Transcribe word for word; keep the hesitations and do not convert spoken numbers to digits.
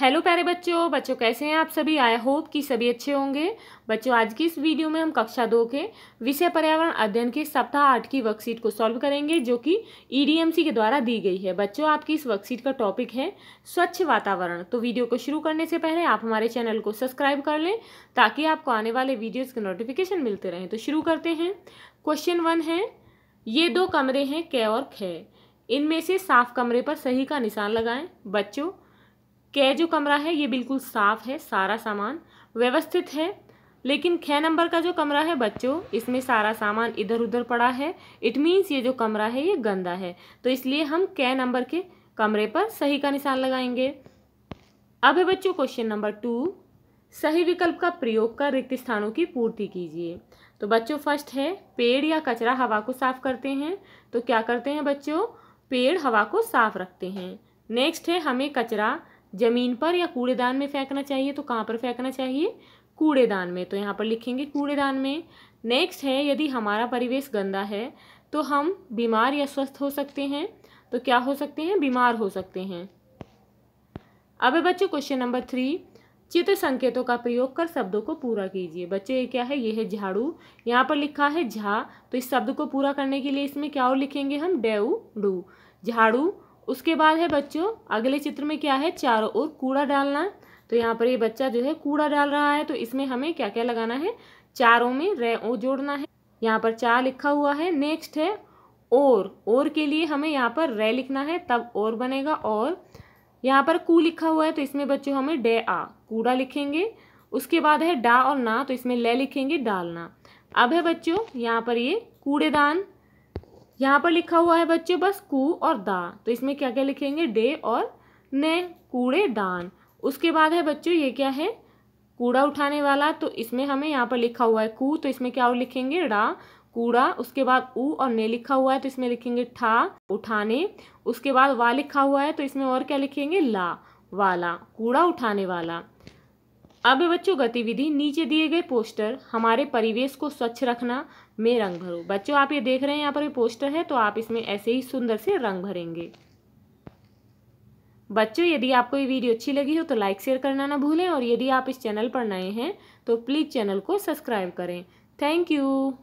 Hello प्यारे बच्चों बच्चों कैसे हैं आप सभी। आई होप कि सभी अच्छे होंगे। बच्चों आज की इस वीडियो में हम कक्षा दो के विषय पर्यावरण अध्ययन के सप्ताह आठ की वर्कशीट को सॉल्व करेंगे जो कि ई डी एम सी के द्वारा दी गई है। बच्चों आपकी इस वर्कशीट का टॉपिक है स्वच्छ वातावरण। तो वीडियो को शुरू करने से पहले आप हमारे चैनल को सब्सक्राइब कर लें ताकि आपको आने वाले वीडियोज़ के नोटिफिकेशन मिलते रहें। तो शुरू करते हैं। क्वेश्चन वन है, ये दो कमरे हैं क और ख, इनमें से साफ कमरे पर सही का निशान लगाएं। बच्चों कै जो कमरा है ये बिल्कुल साफ़ है, सारा सामान व्यवस्थित है, लेकिन ख नंबर का जो कमरा है बच्चों इसमें सारा सामान इधर उधर पड़ा है। इट मीन्स ये जो कमरा है ये गंदा है, तो इसलिए हम कै नंबर के कमरे पर सही का निशान लगाएंगे। अब है बच्चों क्वेश्चन नंबर टू, सही विकल्प का प्रयोग कर रिक्त स्थानों की पूर्ति कीजिए। तो बच्चों फर्स्ट है, पेड़ या कचरा हवा को साफ करते हैं। तो क्या करते हैं बच्चों, पेड़ हवा को साफ रखते हैं। नेक्स्ट है, हमें कचरा ज़मीन पर या कूड़ेदान में फेंकना चाहिए। तो कहाँ पर फेंकना चाहिए, कूड़ेदान में। तो यहाँ पर लिखेंगे कूड़ेदान में। नेक्स्ट है, यदि हमारा परिवेश गंदा है तो हम बीमार या स्वस्थ हो सकते हैं। तो क्या हो सकते हैं, बीमार हो सकते हैं। अब है बच्चों क्वेश्चन नंबर थ्री, चित्र संकेतों का प्रयोग कर शब्दों को पूरा कीजिए। बच्चों ये क्या है, ये है झाड़ू, यहाँ पर लिखा है झा, तो इस शब्द को पूरा करने के लिए इसमें क्या और लिखेंगे हम, डेऊ डू, झाड़ू। उसके बाद है बच्चों अगले चित्र में क्या है, चारों ओर कूड़ा डालना। तो यहाँ पर ये बच्चा जो है कूड़ा डाल रहा है, तो इसमें हमें क्या क्या लगाना है, चारों में रे ओ जोड़ना है, यहाँ पर चार लिखा हुआ है। नेक्स्ट है, और और के लिए हमें यहाँ पर रे लिखना है तब और बनेगा। और यहाँ पर कू लिखा हुआ है, तो इसमें बच्चों हमें डे आ कूड़ा लिखेंगे। उसके बाद है डा और ना, तो इसमें ले लिखेंगे डालना। अब है बच्चों यहाँ पर ये कूड़ेदान, यहाँ पर लिखा हुआ है बच्चों बस कू और दा, तो इसमें क्या क्या लिखेंगे, डे और ने, कूड़ेदान। उसके बाद है बच्चों ये क्या है, कूड़ा उठाने वाला, तो इसमें हमें यहाँ पर लिखा हुआ है कू, तो इसमें क्या और लिखेंगे, डा कूड़ा। उसके बाद ऊ और ने लिखा हुआ है, तो इसमें लिखेंगे ठा उठाने। उसके बाद वा लिखा हुआ है, तो इसमें और क्या लिखेंगे, ला वाला, कूड़ा उठाने वाला। अब बच्चों गतिविधि, नीचे दिए गए पोस्टर हमारे परिवेश को स्वच्छ रखना में रंग भरो। बच्चों आप ये देख रहे हैं यहाँ पर ये पोस्टर है, तो आप इसमें ऐसे ही सुंदर से रंग भरेंगे। बच्चों यदि आपको ये वीडियो अच्छी लगी हो तो लाइक शेयर करना ना भूलें, और यदि आप इस चैनल पर नए हैं तो प्लीज़ चैनल को सब्सक्राइब करें। Thank you.